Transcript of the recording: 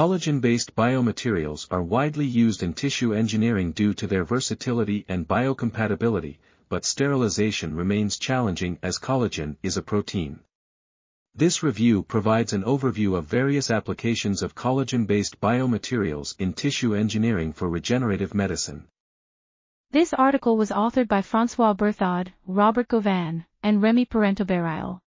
Collagen-based biomaterials are widely used in tissue engineering due to their versatility and biocompatibility, but sterilization remains challenging as collagen is a protein. This review provides an overview of various applications of collagen-based biomaterials in tissue engineering for regenerative medicine. This article was authored by François Berthod, Robert Gauvin, and Rémi Parenteau-Bareil.